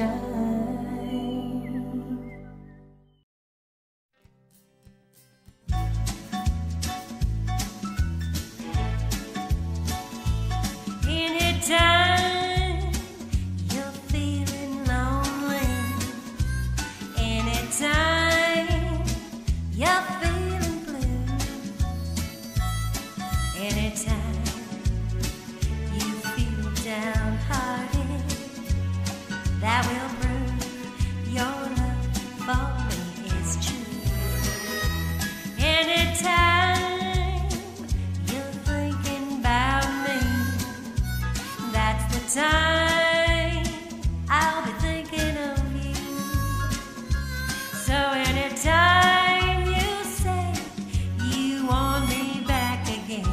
shine. Anytime you're feeling lonely, anytime you're feeling blue, anytime you feel downhearted, that will prove your love for me is true. Anytime you're thinking about me, that's the time I'll be thinking of you. So anytime you say you want me back again,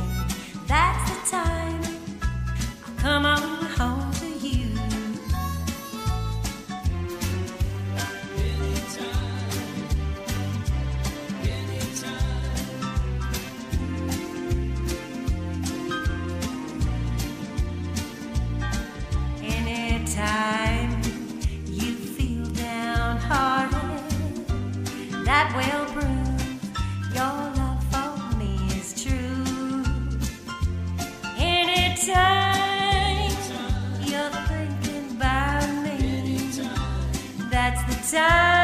that's the time I'll come on home to you. Anytime you feel downhearted, that will prove your love for me is true. Anytime you're thinking about me, that's the time